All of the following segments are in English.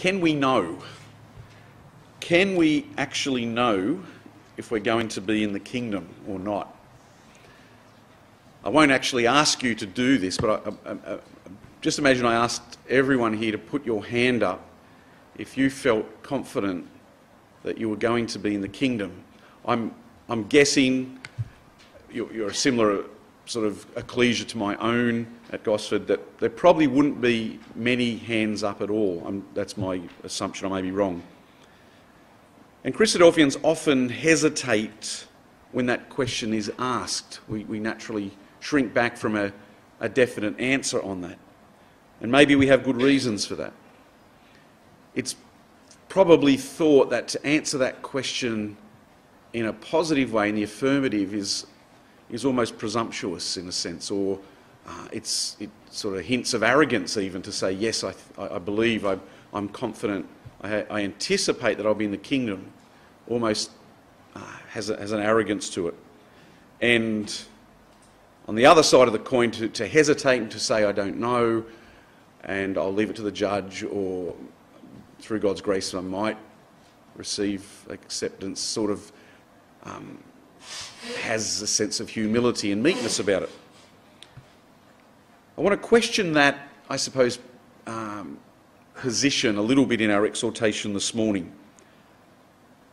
Can we know? Can we actually know if we're going to be in the kingdom or not? I won't actually ask you to do this, but I just imagine I asked everyone here to put your hand up if you felt confident that you were going to be in the kingdom. I'm guessing you're a similar sort of ecclesia to my own at Gosford, that there probably wouldn't be many hands up at all. That's my assumption. I may be wrong. And Christadelphians often hesitate when that question is asked. We naturally shrink back from a definite answer on that. And maybe we have good reasons for that. It's probably thought that to answer that question in a positive way, in the affirmative, is almost presumptuous in a sense, or it sort of hints of arrogance even to say, yes, I believe, I'm confident, I anticipate that I'll be in the kingdom, almost has an arrogance to it. And on the other side of the coin, to hesitate and to say, I don't know, and I'll leave it to the judge, or through God's grace I might receive acceptance, sort of has a sense of humility and meekness about it. I want to question that, I suppose, position a little bit in our exhortation this morning.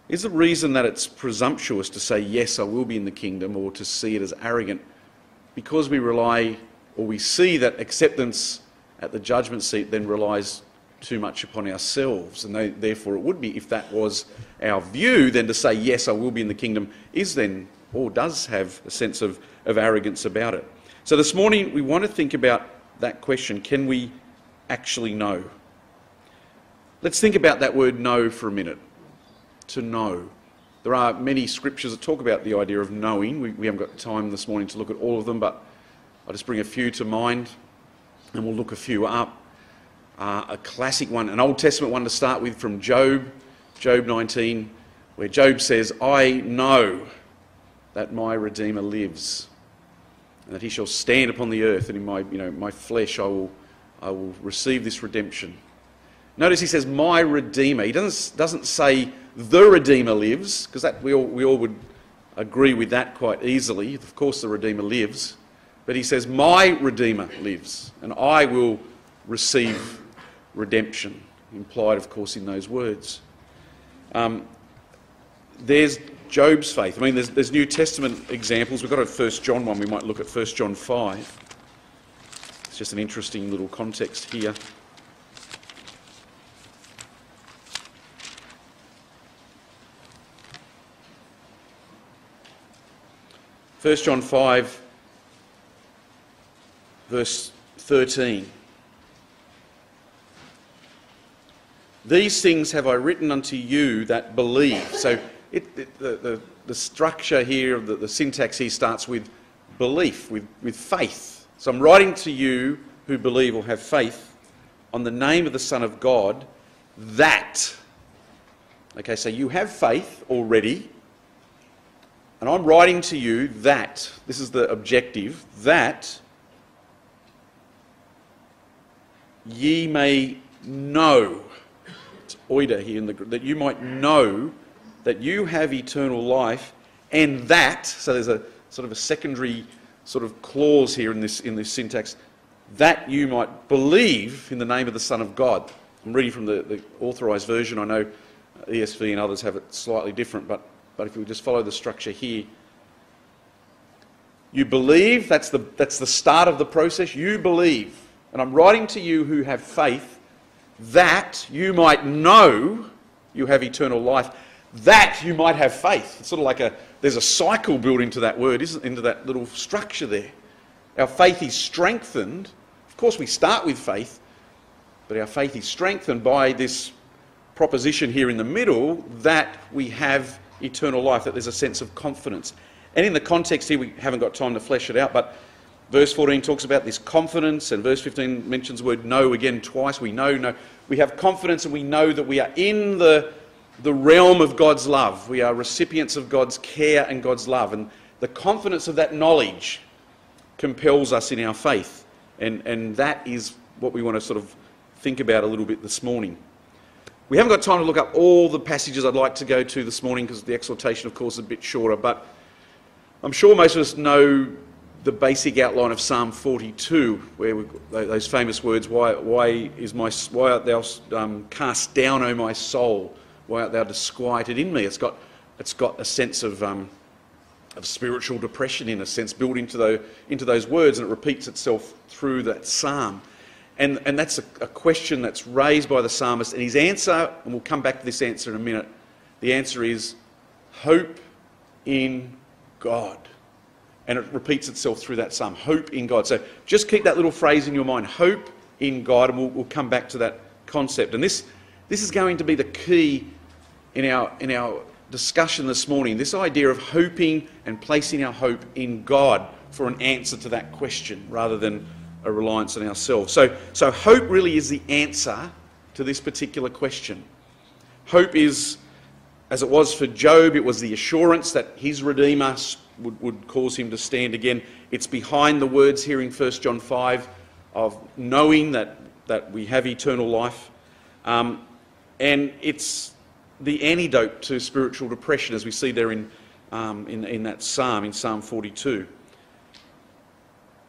Is the reason that it's presumptuous to say, yes, I will be in the kingdom, or to see it as arrogant, because we rely, or we see that acceptance at the judgment seat then relies too much upon ourselves, and therefore it would be, if that was our view, then to say, yes, I will be in the kingdom is then, or does have a sense of arrogance about it. So this morning we want to think about that question, can we actually know? Let's think about that word know for a minute, to know. There are many scriptures that talk about the idea of knowing. We haven't got time this morning to look at all of them, but I'll just bring a few to mind and we'll look a few up. A classic one, an Old Testament one to start with, from Job 19, where Job says, I know that my Redeemer lives, and that he shall stand upon the earth, and in my flesh I will receive this redemption. Notice he says, my Redeemer. He doesn't say the Redeemer lives, because that we all would agree with that quite easily. Of course the Redeemer lives, but he says, my Redeemer lives, and I will receive redemption, implied, of course, in those words. There's Job's faith. I mean, there's New Testament examples. We've got a 1 John one. We might look at 1 John 5. It's just an interesting little context here. First John 5, verse 13. These things have I written unto you that believe. So the structure here, the syntax here starts with belief, with faith. So I'm writing to you who believe or have faith on the name of the Son of God, that. Okay, so you have faith already, and I'm writing to you that, this is the objective, that ye may know. Oida here, that you might know that you have eternal life, and that, so there's a sort of a secondary sort of clause here in this syntax, that you might believe in the name of the Son of God. I'm reading from the Authorised Version. I know ESV and others have it slightly different, but if we just follow the structure here, you believe, that's the start of the process, you believe, and I'm writing to you who have faith, that you might know you have eternal life, that you might have faith. It's sort of like there's a cycle built into that word, isn't into that little structure there. Our faith is strengthened. Of course we start with faith, but our faith is strengthened by this proposition here in the middle, that we have eternal life, that there's a sense of confidence. And in the context here, we haven't got time to flesh it out, but Verse 14 talks about this confidence, and verse 15 mentions the word know again twice. We know. We have confidence, and we know that we are in the realm of God's love. We are recipients of God's care and God's love. And the confidence of that knowledge compels us in our faith. And that is what we want to sort of think about a little bit this morning. We haven't got time to look up all the passages I'd like to go to this morning because the exhortation, of course, is a bit shorter, but I'm sure most of us know the basic outline of Psalm 42, where we've got those famous words, why art thou cast down, O my soul? Why art thou disquieted in me? It's got a sense of spiritual depression, in a sense, built into those words, and it repeats itself through that psalm. And that's a question that's raised by the psalmist, and his answer, and we'll come back to this answer in a minute, the answer is hope in God. And it repeats itself through that psalm, hope in God. So just keep that little phrase in your mind, hope in God, and we'll come back to that concept. And this is going to be the key in our discussion this morning, this idea of hoping and placing our hope in God for an answer to that question rather than a reliance on ourselves. So hope really is the answer to this particular question. Hope is, as it was for Job, it was the assurance that his Redeemer would cause him to stand again. It's behind the words here in 1 John 5 of knowing that we have eternal life. And it's the antidote to spiritual depression, as we see there in that psalm, in Psalm 42.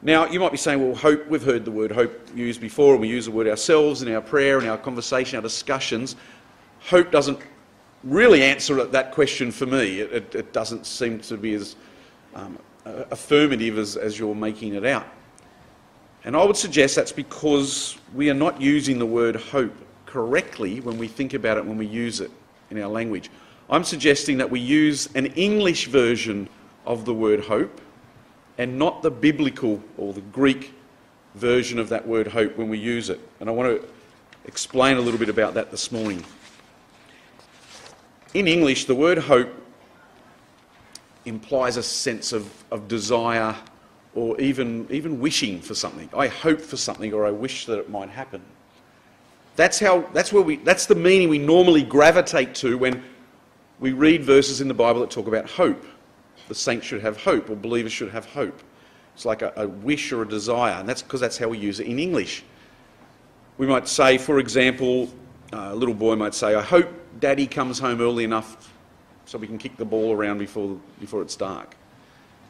Now, you might be saying, well, hope, we've heard the word hope used before, and we use the word ourselves in our prayer, in our conversation, our discussions. Hope doesn't really answer that question for me. It doesn't seem to be as affirmative as you're making it out. And I would suggest that's because we are not using the word hope correctly when we think about it, when we use it in our language. I'm suggesting that we use an English version of the word hope, and not the biblical or the Greek version of that word hope when we use it. And I want to explain a little bit about that this morning. In English, the word hope implies a sense of desire or even wishing for something. I hope for something, or I wish that it might happen. That's the meaning we normally gravitate to when we read verses in the Bible that talk about hope. The saints should have hope, or believers should have hope. It's like a wish or a desire, and that's because that's how we use it in English. We might say, for example, a little boy might say, I hope Daddy comes home early enough so we can kick the ball around before it's dark.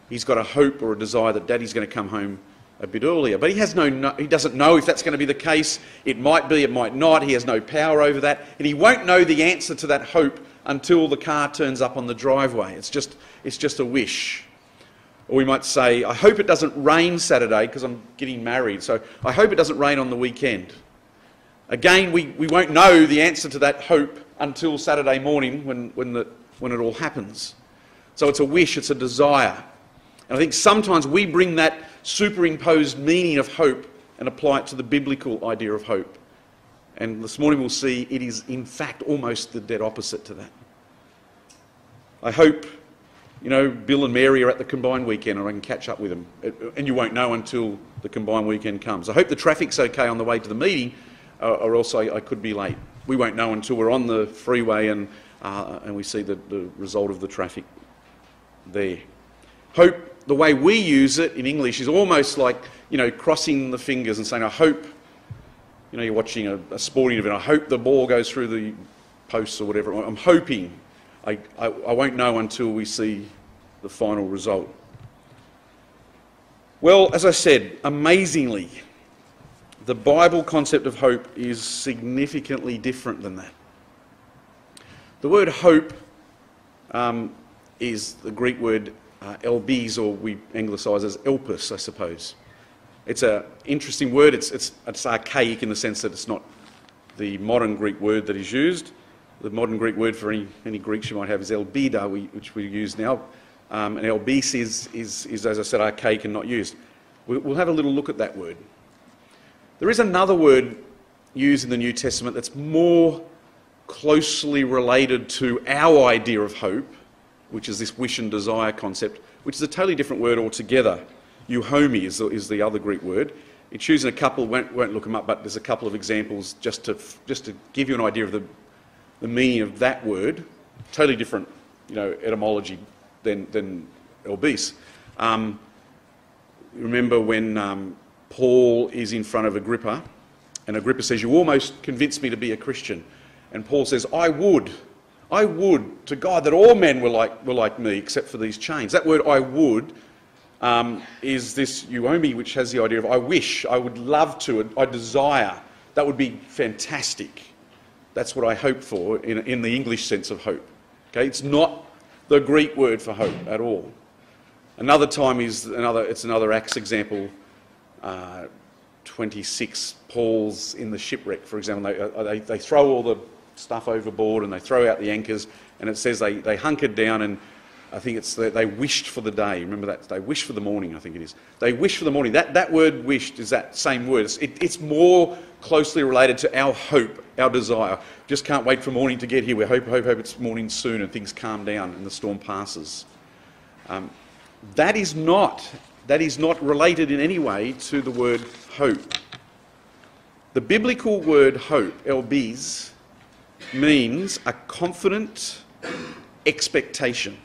He's got a hope or a desire that Daddy's going to come home a bit earlier, but he doesn't know if that's going to be the case. It might be, it might not. He has no power over that, and he won't know the answer to that hope until the car turns up on the driveway. It's just a wish. Or we might say, I hope it doesn't rain Saturday because I'm getting married, so I hope it doesn't rain on the weekend. Again, we won't know the answer to that hope until Saturday morning when it all happens. So it's a wish, it's a desire. And I think sometimes we bring that superimposed meaning of hope and apply it to the biblical idea of hope. And this morning we'll see it is, in fact, almost the dead opposite to that. I hope, Bill and Mary are at the combined weekend and I can catch up with them. And you won't know until the combined weekend comes. I hope the traffic's okay on the way to the meeting, or else I could be late. We won't know until we're on the freeway and we see the result of the traffic there. Hope, the way we use it in English, is almost like, crossing the fingers and saying, I hope... you're watching a sporting event. I hope the ball goes through the posts or whatever. I'm hoping. I won't know until we see the final result. Well, as I said, amazingly, the Bible concept of hope is significantly different than that. The word hope is the Greek word elpis, or we anglicise as elpis, I suppose. It's an interesting word. It's archaic in the sense that it's not the modern Greek word that is used. The modern Greek word for any Greeks you might have is elbida, which we use now. And elbis is, as I said, archaic and not used. We'll have a little look at that word. There is another word used in the New Testament that's more closely related to our idea of hope, which is this wish and desire concept, which is a totally different word altogether. Euhomi is the other Greek word. It's used in a couple, won't look them up, but there's a couple of examples just to give you an idea of the meaning of that word. Totally different, etymology than elpis. Remember when Paul is in front of Agrippa, and Agrippa says, you almost convinced me to be a Christian. And Paul says, I would to God that all men were like me except for these chains. That word I would is this euomi, which has the idea of I wish, I would love to, I desire. That would be fantastic. That's what I hope for in the English sense of hope. Okay, it's not the Greek word for hope at all. Another time is another. It's another Acts example. 26, Paul's in the shipwreck, for example. They throw all the stuff overboard and they throw out the anchors, and it says they hunkered down, and I think it's they wished for the day. Remember that? They wished for the morning, I think it is. They wished for the morning. That word wished is that same word. It's more closely related to our hope, our desire. Just can't wait for morning to get here. We hope it's morning soon and things calm down and the storm passes. That is not related in any way to the word hope. The biblical word hope, elpis, means a confident expectation.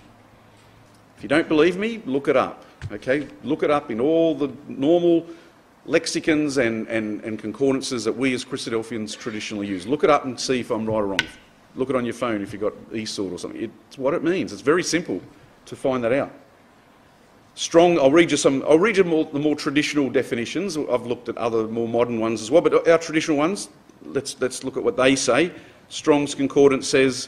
If you don't believe me, look it up. Okay, look it up in all the normal lexicons and concordances that we as Christadelphians traditionally use. Look it up and see if I'm right or wrong. Look it on your phone if you've got eSword or something. It's what it means. It's very simple to find that out. Strong. I'll read you the more traditional definitions. I've looked at other more modern ones as well, but our traditional ones. Let's look at what they say. Strong's Concordance says,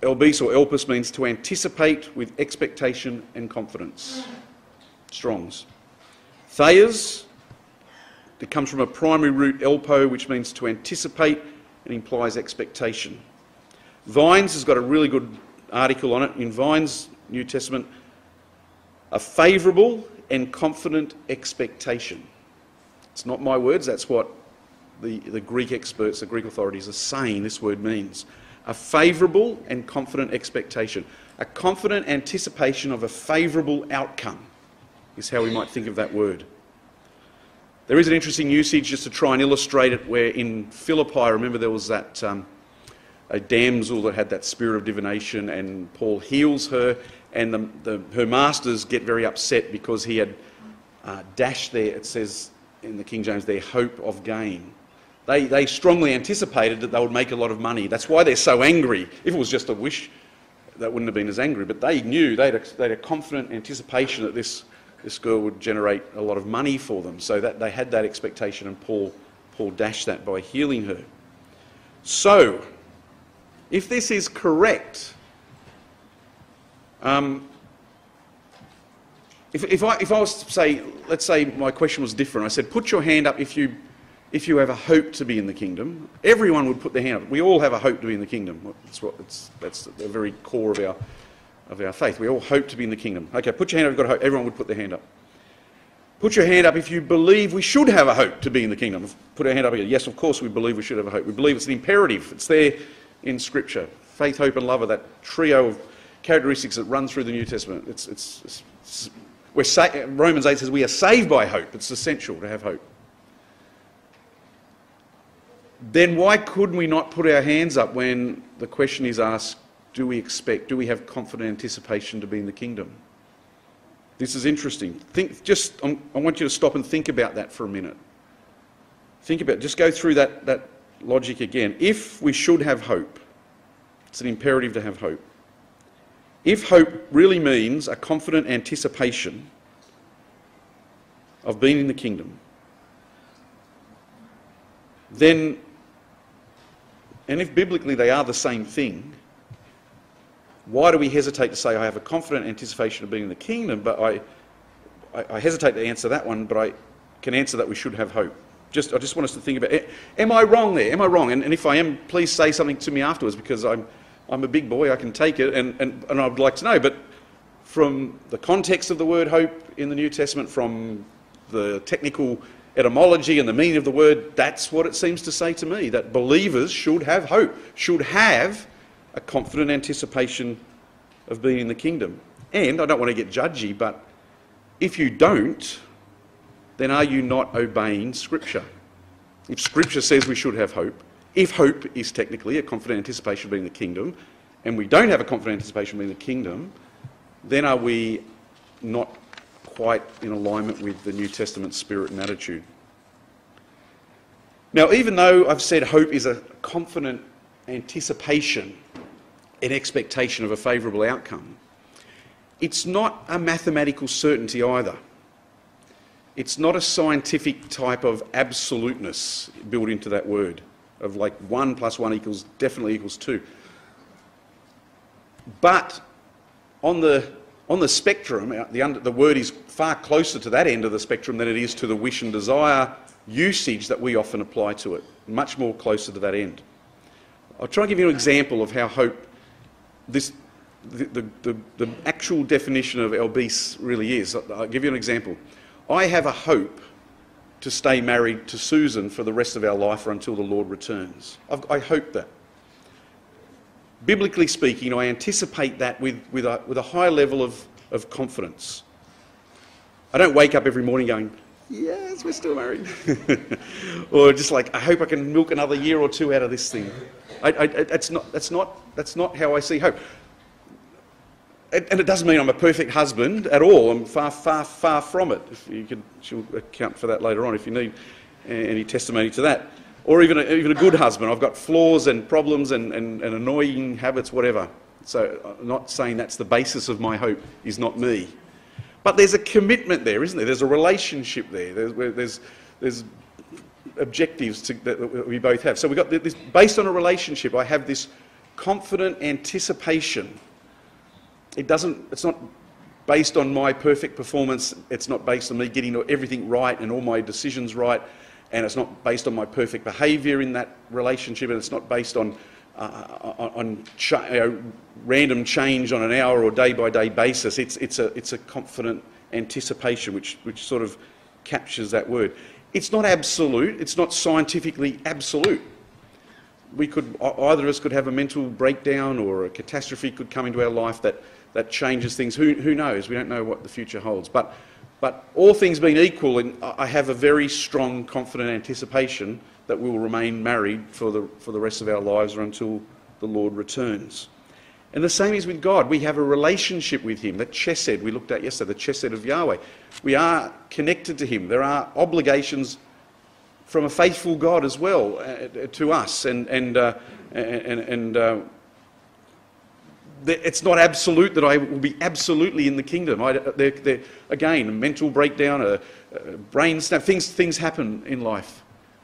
elpis or elpis means to anticipate with expectation and confidence. Strong's. Thayer's, it comes from a primary root, elpo, which means to anticipate and implies expectation. Vines has got a really good article on it. In Vines, New Testament, a favourable and confident expectation. It's not my words, that's what the Greek experts, the Greek authorities are saying this word means. A favourable and confident expectation. A confident anticipation of a favourable outcome is how we might think of that word. There is an interesting usage just to try and illustrate it where in Philippi, remember there was that a damsel that had that spirit of divination, and Paul heals her, and her masters get very upset because he had dashed their, it says in the King James, their hope of gain. They strongly anticipated that they would make a lot of money. That's why they're so angry. If it was just a wish, that wouldn't have been as angry. But they knew, they had a confident anticipation that this girl would generate a lot of money for them. So that they had that expectation, and Paul dashed that by healing her. So, if this is correct, if I was to say, let's say my question was different. I said, put your hand up if you have a hope to be in the kingdom. Everyone would put their hand up. We all have a hope to be in the kingdom. That's the very core of our faith. We all hope to be in the kingdom. Okay, put your hand up if you've got a hope. Everyone would put their hand up. Put your hand up if you believe we should have a hope to be in the kingdom. Put our hand up again. Yes, of course we believe we should have a hope. We believe it's an imperative. It's there in Scripture. Faith, hope and love are that trio of characteristics that run through the New Testament. Romans 8 says we are saved by hope. It's essential to have hope. Then why could we not put our hands up when the question is asked, do we have confident anticipation to be in the kingdom? This is interesting. I want you to stop and think about that for a minute. Just go through that logic again. If we should have hope, it's an imperative to have hope. If hope really means a confident anticipation of being in the kingdom, then, and if biblically they are the same thing, why do we hesitate to say I have a confident anticipation of being in the kingdom, but I hesitate to answer that one, but I can answer that we should have hope. I just want us to think about it. Am I wrong there? Am I wrong? And if I am, please say something to me afterwards, because I'm a big boy, I can take it, and I'd like to know. But from the context of the word hope in the New Testament, from the technical etymology and the meaning of the word, that's what it seems to say to me, that believers should have hope, should have a confident anticipation of being in the kingdom. And I don't want to get judgy, but if you don't, then are you not obeying Scripture? If Scripture says we should have hope, if hope is technically a confident anticipation of being in the kingdom, and we don't have a confident anticipation of being in the kingdom, then are we not quite in alignment with the New Testament spirit and attitude? Now, even though I've said hope is a confident anticipation and expectation of a favourable outcome, it's not a mathematical certainty either. It's not a scientific type of absoluteness built into that word, of like 1 + 1 definitely equals 2. But on the spectrum, the word is far closer to that end of the spectrum than it is to the wish and desire usage that we often apply to it, much more closer to that end. I'll try and give you an example of how hope, the actual definition of elpis really is. I'll give you an example. I have a hope to stay married to Susan for the rest of our life or until the Lord returns. I hope that. Biblically speaking, I anticipate that with a high level of confidence. I don't wake up every morning going, yes, we're still married. Or just like, I hope I can milk another year or two out of this thing. That's not how I see hope. And it doesn't mean I'm a perfect husband at all. I'm far, far, far from it. She'll account for that later on if you need any testimony to that. Or even a good husband. I've got flaws and problems and annoying habits, whatever. So I'm not saying that's the basis of my hope, is not me. But there's a commitment there, isn't there? There's a relationship there. There's objectives that we both have. So we've got this, based on a relationship, I have this confident anticipation. It's not based on my perfect performance. It's not based on me getting everything right and all my decisions right. And it's not based on my perfect behaviour in that relationship. And it's not based on random change on an hour or day-by-day basis. It's a confident anticipation which sort of captures that word. It's not absolute. It's not scientifically absolute. Either of us could have a mental breakdown, or a catastrophe could come into our life that changes things. Who knows? We don't know what the future holds. But all things being equal, and I have a very strong, confident anticipation that we will remain married for the rest of our lives or until the Lord returns. And the same is with God. We have a relationship with him, that Chesed we looked at yesterday, the Chesed of Yahweh. We are connected to him. There are obligations from a faithful God as well to us, and it's not absolute that I will be absolutely in the kingdom. Again, a mental breakdown, a brain snap, things happen in life,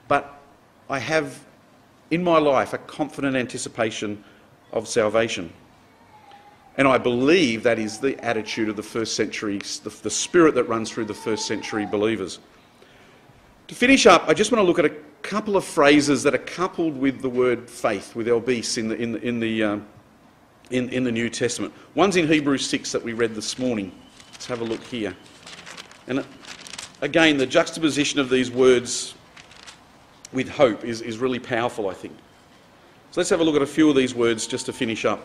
but I have in my life a confident anticipation of salvation, and I believe that is the attitude of the first century, the spirit that runs through the first century believers. To finish up, I just want to look at a couple of phrases that are coupled with the word faith, with elpis in the New Testament. One's in Hebrews 6 that we read this morning. Let's have a look here. And again, the juxtaposition of these words with hope is really powerful, I think. So let's have a look at a few of these words just to finish up.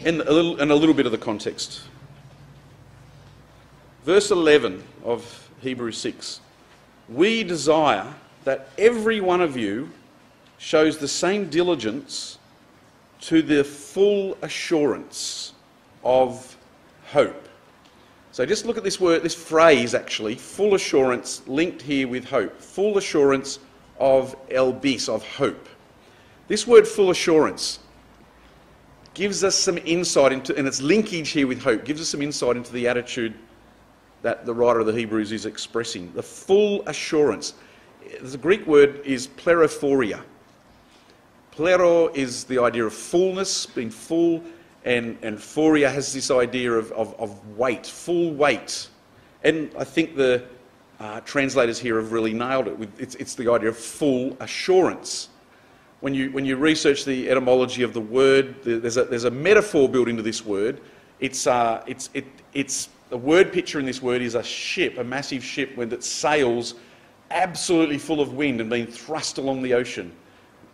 And a little bit of the context. Verse 11 of Hebrews 6. We desire that every one of you shows the same diligence to the full assurance of hope. So just look at this word, this phrase actually, full assurance, linked here with hope. Full assurance of elpis, of hope. This word full assurance gives us some insight into, and its linkage here with hope, gives us some insight into the attitude that the writer of the Hebrews is expressing. The full assurance. The Greek word is plerophoria. Plero is the idea of fullness, being full, and phoria has this idea of weight, full weight. And I think the translators here have really nailed it. It's the idea of full assurance. When you research the etymology of the word, there's a metaphor built into this word. The word picture in this word is a ship, a massive ship with its sails absolutely full of wind and being thrust along the ocean.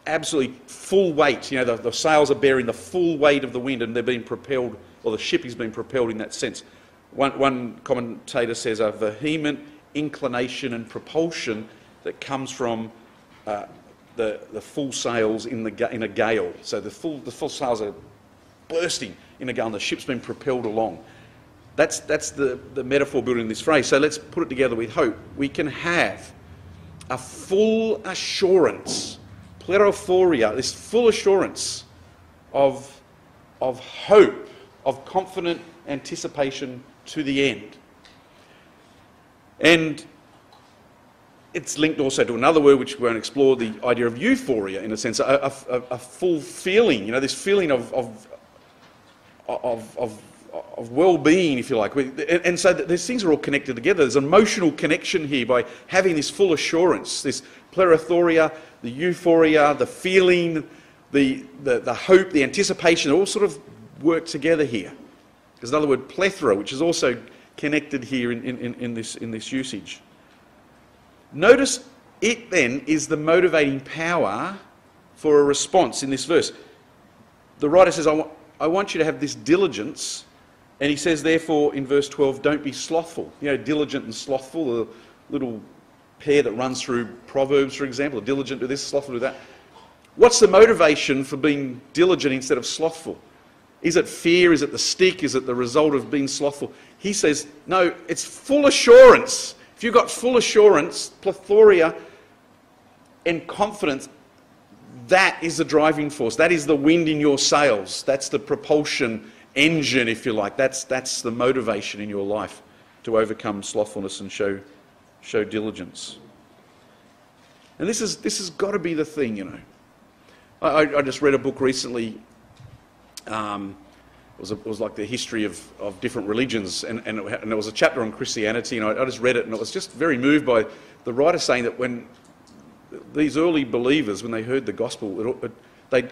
Absolutely full weight. You know, the sails are bearing the full weight of the wind and they're being propelled, or the ship is being propelled in that sense. One commentator says a vehement inclination and propulsion that comes from the full sails in a gale. So the full sails are bursting in a gale and the ship's being propelled along. That's the metaphor building this phrase. So let's put it together with hope. We can have a full assurance, plerophoria, this full assurance of hope, of confident anticipation to the end. And it's linked also to another word which we won't explore, the idea of euphoria, in a sense, a full feeling, you know, this feeling of well-being, if you like. And so these things are all connected together. There's an emotional connection here by having this full assurance, this plerophoria, the euphoria, the feeling, the hope, the anticipation, all sort of work together here. There's another word, plethora, which is also connected here in this usage. Notice it then is the motivating power for a response in this verse. The writer says, I want you to have this diligence, and he says, therefore, in verse 12, don't be slothful. You know, diligent and slothful, a little pair that runs through Proverbs, for example, diligent to this, slothful to that. What's the motivation for being diligent instead of slothful? Is it fear? Is it the stick? Is it the result of being slothful? He says, no, it's full assurance. If you've got full assurance, plethora, and confidence, that is the driving force. That is the wind in your sails. That's the propulsion engine, if you like. That's the motivation in your life to overcome slothfulness and show diligence. And this has got to be the thing, you know. I just read a book recently. It was like the history of different religions, and there was a chapter on Christianity, and I just read it, and I was just very moved by the writer saying that when these early believers, when they heard the gospel, they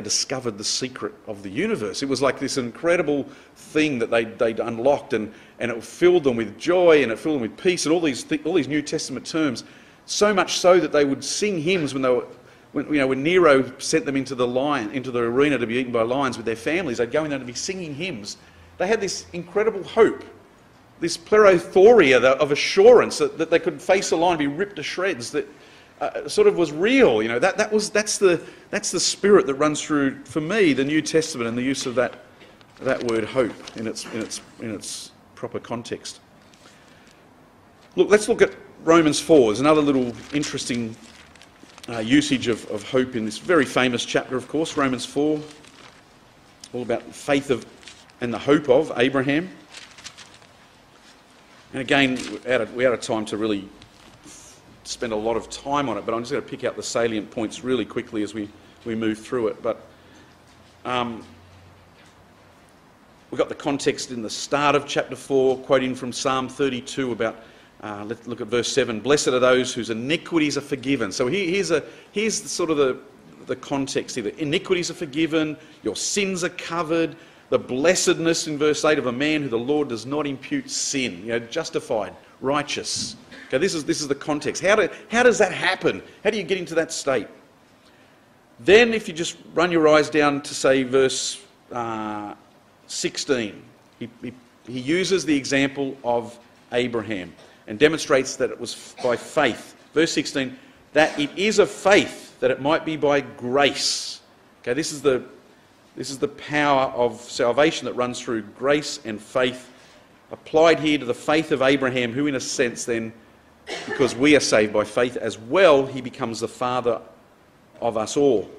discovered the secret of the universe. It was like this incredible thing that they'd unlocked, and it filled them with joy, and it filled them with peace, and all these New Testament terms, so much so that they would sing hymns when they were... When Nero sent them into the arena to be eaten by lions with their families, they'd go in there to be singing hymns. They had this incredible hope, this plerophoria of assurance that they could face a lion and be ripped to shreds. That sort of was real. You know, that's the spirit that runs through, for me, the New Testament and the use of that word hope in its proper context. Look, let's look at Romans 4. There's another little interesting usage of hope in this very famous chapter, of course, Romans 4, all about faith of and the hope of Abraham. And again, we're out of time to really spend a lot of time on it, but I'm just going to pick out the salient points really quickly as we move through it. But we've got the context in the start of chapter 4, quoting from Psalm 42 about... Let's look at verse 7. Blessed are those whose iniquities are forgiven. So here's sort of the context here. The iniquities are forgiven. Your sins are covered. The blessedness in verse 8 of a man who the Lord does not impute sin. You know, justified, righteous. Okay, this is the context. How does that happen? How do you get into that state? Then if you just run your eyes down to, say, verse 16, he uses the example of Abraham and demonstrates that it was by faith. Verse 16, that it is of faith, that it might be by grace. Okay, this is the power of salvation that runs through grace and faith, applied here to the faith of Abraham, who in a sense then, because we are saved by faith as well, he becomes the father of us all.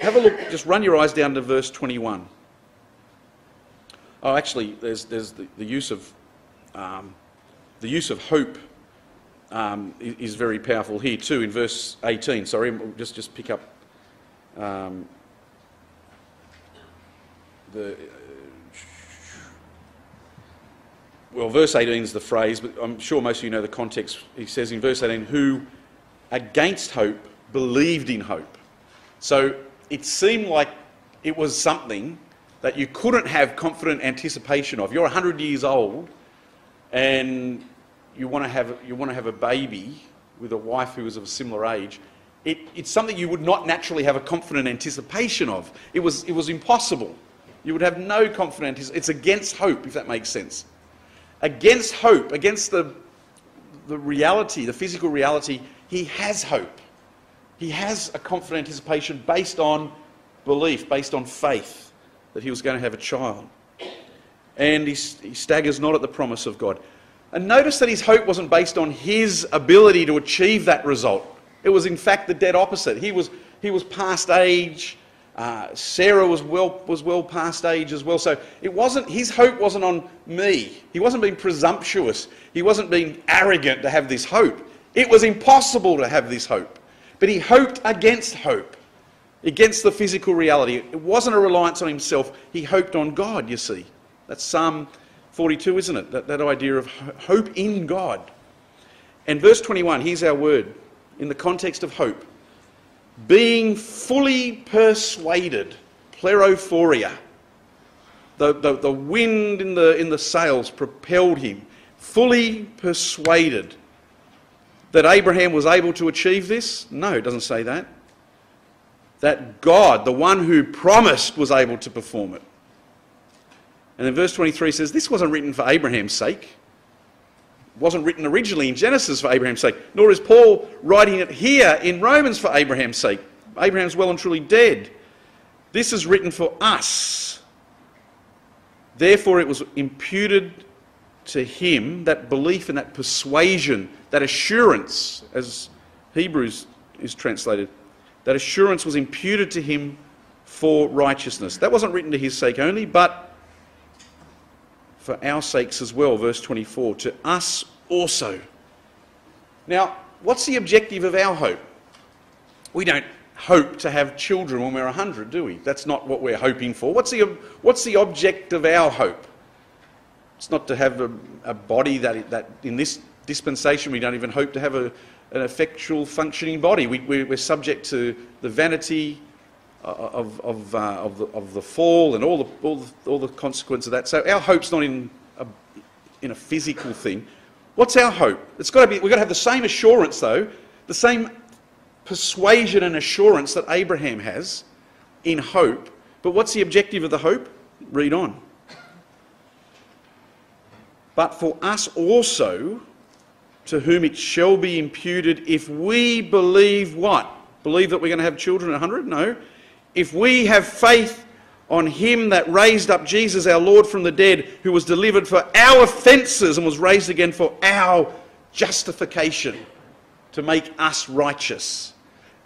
Have a look, just run your eyes down to verse 21. Oh, actually, there's the use of... The use of hope is very powerful here too in verse 18. Sorry, we'll just pick up verse 18 is the phrase, but I'm sure most of you know the context. He says in verse 18, who against hope believed in hope. So it seemed like it was something that you couldn't have confident anticipation of. You're 100 years old and you want to have a baby with a wife who is of a similar age. It's something you would not naturally have a confident anticipation of. It was impossible. You would have no confident anticipation. It's against hope, if that makes sense. Against hope, against the reality, the physical reality, he has hope. He has a confident anticipation based on belief, based on faith that he was going to have a child. and he staggers not at the promise of God. And notice that his hope wasn't based on his ability to achieve that result. It was in fact the dead opposite. He was past age. Sarah was well past age as well. So it wasn't, his hope wasn't on me. He wasn't being presumptuous. He wasn't being arrogant to have this hope. It was impossible to have this hope. But he hoped against hope, against the physical reality. It wasn't a reliance on himself. He hoped on God, you see. That's Psalm 42, isn't it? That idea of hope in God. And verse 21, here's our word in the context of hope. Being fully persuaded, plerophoria. The wind in the sails propelled him. Fully persuaded. That Abraham was able to achieve this? No, it doesn't say that. That God, the one who promised, was able to perform it. And then verse 23 says, this wasn't written for Abraham's sake. It wasn't written originally in Genesis for Abraham's sake, nor is Paul writing it here in Romans for Abraham's sake. Abraham's well and truly dead. This is written for us. Therefore it was imputed to him, that belief and that persuasion, that assurance, as Hebrews is translated, that assurance was imputed to him for righteousness. That wasn't written to his sake only, but for our sakes as well, verse 24, to us also. Now, what's the objective of our hope? We don't hope to have children when we're 100, do we? That's not what we're hoping for. What's the object of our hope? It's not to have a body that in this dispensation we don't even hope to have an effectual functioning body. We're subject to the vanity of the fall and all the consequence of that. So our hope's not in a physical thing. What's our hope? It's got to be. We've got to have the same assurance, though, the same persuasion and assurance that Abraham has in hope. But what's the objective of the hope? Read on. But for us also, to whom it shall be imputed, if we believe what? Believe that we're going to have children at 100? No. If we have faith on him that raised up Jesus our Lord from the dead, who was delivered for our offences and was raised again for our justification, to make us righteous.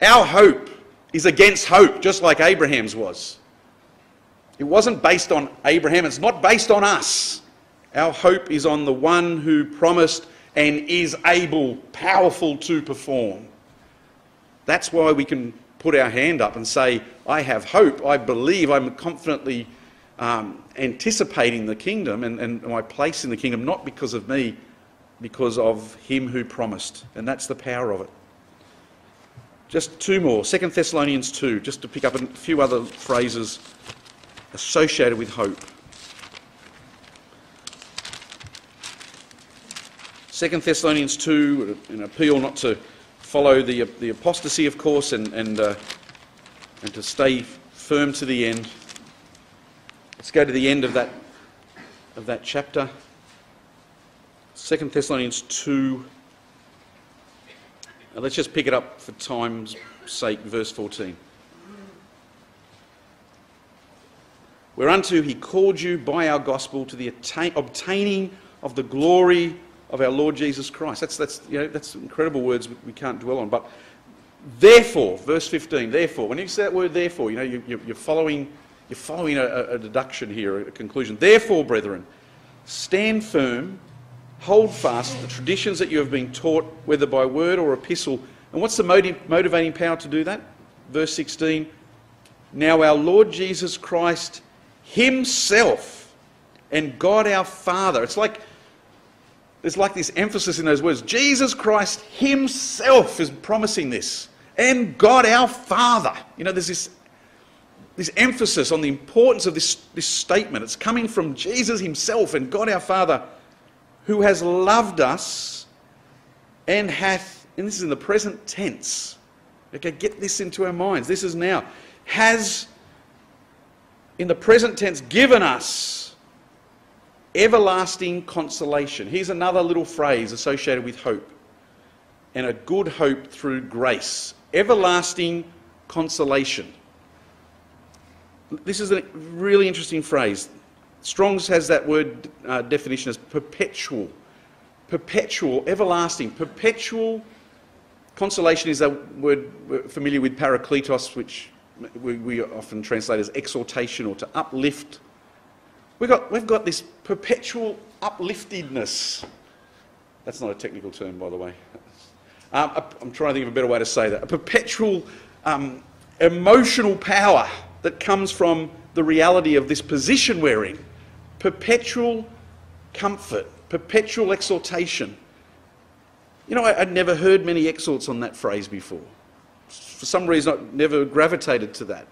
Our hope is against hope, just like Abraham's was. It wasn't based on Abraham. It's not based on us. Our hope is on the one who promised and is able, powerful to perform. That's why we can put our hand up and say, I have hope, I believe, I'm confidently anticipating the kingdom and my place in the kingdom, not because of me, because of him who promised. And that's the power of it. Just two more. 2 Thessalonians 2, just to pick up a few other phrases associated with hope. 2 Thessalonians 2, an appeal not to follow the apostasy, of course, and to stay firm to the end. Let's go to the end of that chapter. 2 Thessalonians 2. Now let's just pick it up for time's sake, verse 14. Whereunto he called you by our gospel to the obtaining of the glory of our Lord Jesus Christ. That's incredible words we can't dwell on. But therefore, verse 15, therefore, when you say that word therefore, you're following a deduction here, a conclusion. Therefore, brethren, stand firm, hold fast the traditions that you have been taught, whether by word or epistle. And what's the motivating power to do that? Verse 16, now our Lord Jesus Christ himself and God our Father. There's like this emphasis in those words. Jesus Christ himself is promising this. And God our Father. You know, there's this emphasis on the importance of this statement. It's coming from Jesus himself and God our Father, who has loved us and hath, and this is in the present tense. Okay, get this into our minds. This is now. Has, in the present tense, given us everlasting consolation. Here's another little phrase associated with hope. And a good hope through grace. Everlasting consolation. This is a really interesting phrase. Strong's has that word definition as perpetual. Perpetual, everlasting, perpetual. Consolation is a word we're familiar with, parakletos, which we often translate as exhortation or to uplift. We've got this perpetual upliftedness. That's not a technical term, by the way. I'm trying to think of a better way to say that. A perpetual emotional power that comes from the reality of this position we're in. Perpetual comfort, perpetual exhortation. You know, I'd never heard many exhorts on that phrase before. For some reason, I've never gravitated to that.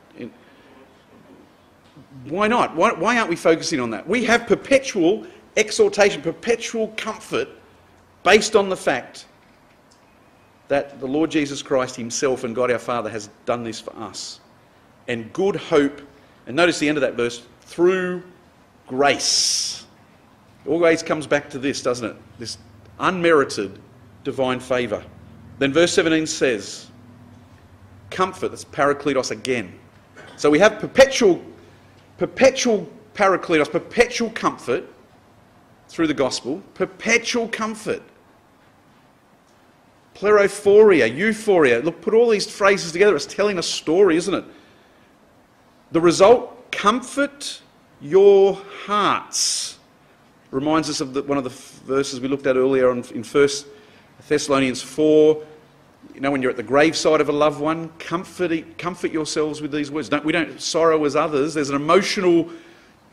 Why not? Why aren't we focusing on that? We have perpetual exhortation, perpetual comfort based on the fact that the Lord Jesus Christ himself and God our Father has done this for us. And good hope, and notice the end of that verse, through grace. It always comes back to this, doesn't it? This unmerited divine favour. Then verse 17 says, comfort, that's parakletos again. So we have perpetual parakletos, perpetual comfort through the gospel, perpetual comfort. Plerophoria, euphoria. Look, put all these phrases together. It's telling a story, isn't it? The result, comfort your hearts. Reminds us of one of the verses we looked at earlier on in 1 Thessalonians 4. You know, when you're at the graveside of a loved one, comfort yourselves with these words. We don't sorrow as others. There's an emotional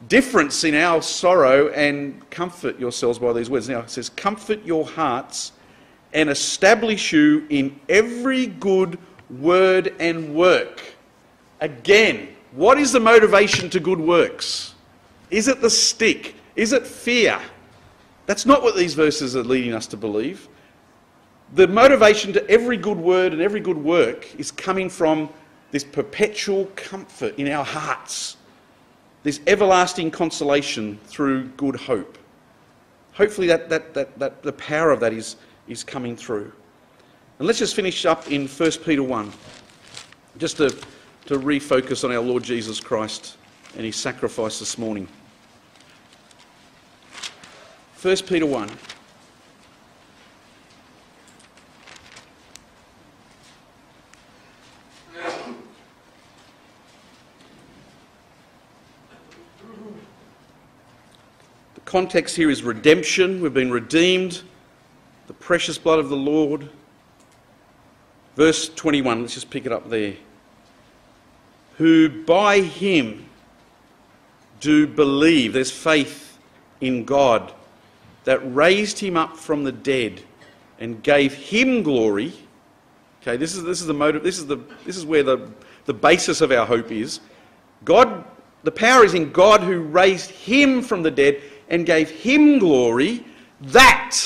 difference in our sorrow, and comfort yourselves by these words. Now it says, comfort your hearts and establish you in every good word and work. Again, what is the motivation to good works? Is it the stick? Is it fear? That's not what these verses are leading us to believe. The motivation to every good word and every good work is coming from this perpetual comfort in our hearts, this everlasting consolation through good hope. Hopefully that the power of that is coming through. And let's just finish up in 1 Peter 1, just to refocus on our Lord Jesus Christ and his sacrifice this morning. 1 Peter 1. The context here is redemption. We've been redeemed. The precious blood of the Lord. Verse 21, let's just pick it up there. Who by him do believe, there's faith in God, that raised him up from the dead and gave him glory. Okay, this is the motive, this is where the basis of our hope is. God, the power is in God who raised him from the dead and gave him glory, that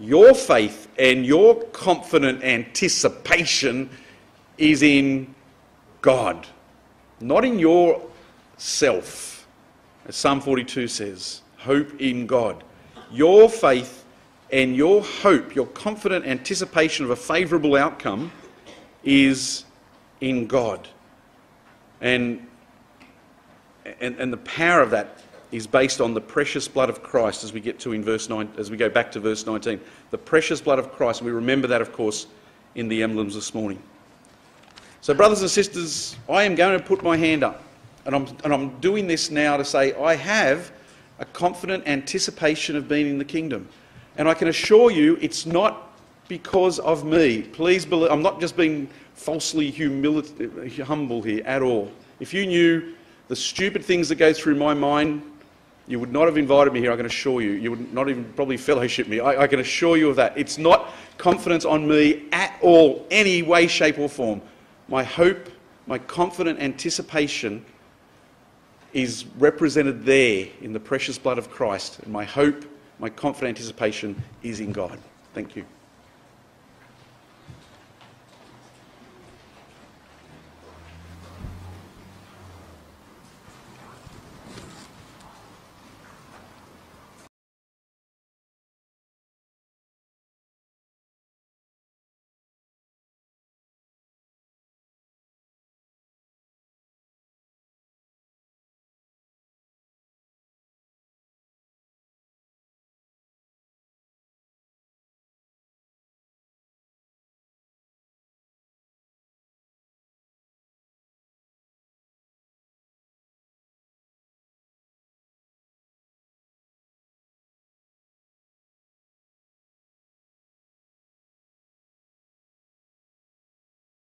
your faith and your confident anticipation is in God, not in yourself. As Psalm 42 says, hope in God. Your faith and your hope, your confident anticipation of a favourable outcome is in God. And the power of that is based on the precious blood of Christ, as we get to in verse 9, as we go back to verse 19. The precious blood of Christ, and we remember that, of course, in the emblems this morning. So, brothers and sisters, I am going to put my hand up, and I'm doing this now to say I have a confident anticipation of being in the kingdom, and I can assure you it's not because of me. Please believe, I'm not just being falsely humble here at all. If you knew the stupid things that go through my mind, you would not have invited me here, I can assure you. You would not even probably fellowship me. I can assure you of that. It's not confidence on me at all, any way, shape or form. My hope, my confident anticipation is represented there in the precious blood of Christ. And my hope, my confident anticipation is in God. Thank you.